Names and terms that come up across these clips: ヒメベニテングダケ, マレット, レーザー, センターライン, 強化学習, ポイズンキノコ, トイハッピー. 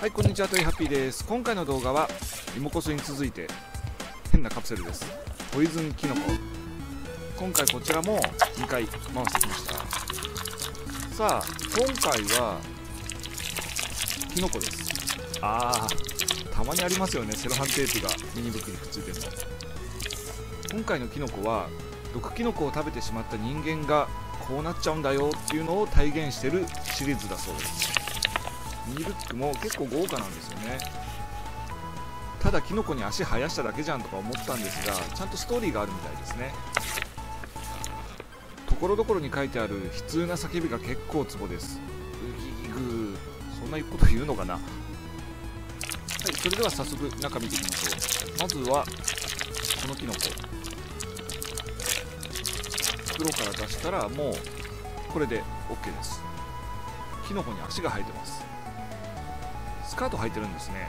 はい、こんにちは、トイハッピーです。今回の動画は芋こそに続いて変なカプセルです。ポイズンキノコ、今回こちらも2回回してきました。さあ今回はキノコです。たまにありますよね、セロハンテープがミニ袋にくっついてるの。今回のキノコは毒キノコを食べてしまった人間がこうなっちゃうんだよっていうのを体現してるシリーズだそうです。ミニブックも結構豪華なんですよね。ただキノコに足生やしただけじゃんとか思ったんですが、ちゃんとストーリーがあるみたいですね。ところどころに書いてある悲痛な叫びが結構ツボです。うぎぐー、そんなこと言うのかな。はい、それでは早速中見ていきましょう。まずはこのキノコ、袋から出したらもうこれで OK です。キノコに足が生えてます。スカート履いてるんですね。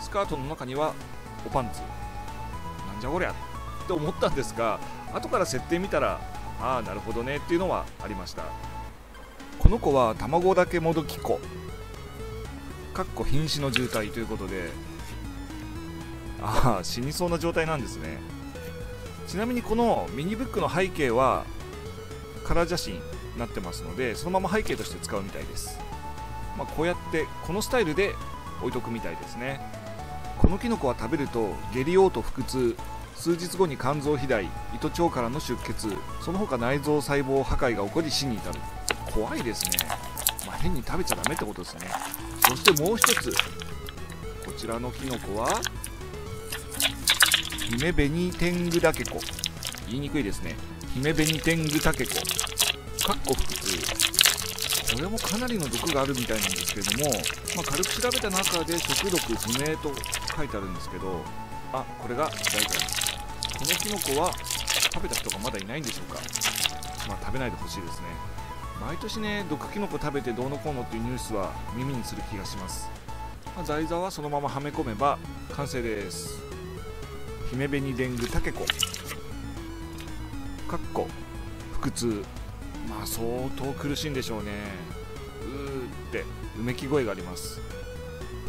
スカートの中にはおパンツ。なんじゃこりゃって思ったんですが、後から設定見たらああなるほどねっていうのはありました。この子は卵だけもどき子かっこ瀕死の状態ということで、死にそうな状態なんですね。ちなみにこのミニブックの背景はカラー写真になってますので、そのまま背景として使うみたいです。こうやってこのスタイルで置いとくみたいですね。このキノコは食べると下痢、嘔吐、腹痛、数日後に肝臓肥大、胃と腸からの出血、その他内臓細胞破壊が起こり死に至る。怖いですね。変に食べちゃダメってことですね。そしてもう一つ、こちらのキノコはヒメベニテングダケコ、言いにくいですね。ヒメベニテングタケコかっこ腹痛、これもかなりの毒があるみたいなんですけれども、軽く調べた中で食毒不明と書いてあるんですけど、これが大体このキノコは食べた人がまだいないんでしょうか。食べないでほしいですね。毎年ね、毒キノコ食べてどうのこうのっていうニュースは耳にする気がします。台座はそのままはめ込めば完成です。ヒメベニデングタケコかっこ腹痛、相当苦しいんでしょうね。うーってうめき声があります。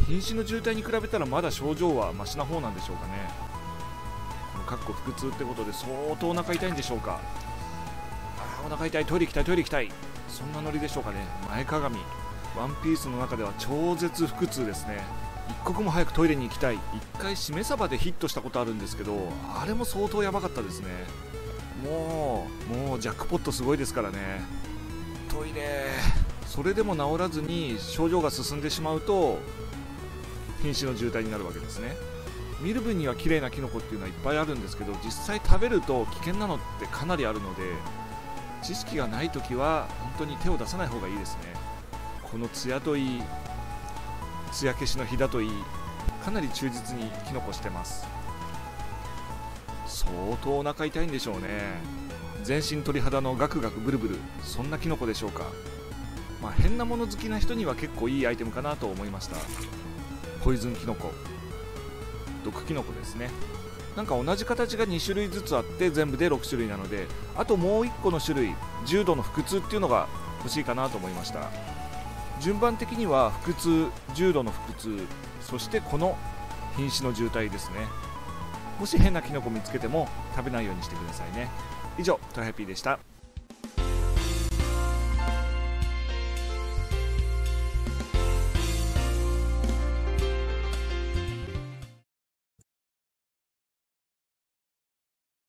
瀕死の重体に比べたらまだ症状はマシな方なんでしょうかね。このかっこ腹痛ってことで相当お腹痛いんでしょうか。お腹痛い、トイレ行きたい、トイレ行きたい、そんなノリでしょうかね。前かがみ、ワンピースの中では超絶腹痛ですね。一刻も早くトイレに行きたい。一回しめ鯖でヒットしたことあるんですけど、あれも相当やばかったですね。もうジャックポットすごいですからね、トイレ。それでも治らずに症状が進んでしまうと瀕死の重体になるわけですね。見る分には綺麗なキノコっていうのはいっぱいあるんですけど、実際食べると危険なのってかなりあるので、知識がない時は本当に手を出さない方がいいですね。このツヤといい、ツヤ消しのヒダといい、かなり忠実にキノコしてます。相当お腹痛いんでしょうね。全身鳥肌のガクガクブルブル、そんなキノコでしょうか。変なもの好きな人には結構いいアイテムかなと思いました。ポイズンキノコ、毒キノコですね。なんか同じ形が2種類ずつあって全部で6種類なので、あともう1個の種類、重度の腹痛っていうのが欲しいかなと思いました。順番的には腹痛、重度の腹痛、そしてこの瀕死の重体ですね。もし変なキノコ見つけても食べないようにしてくださいね。以上、トイハッピーでした。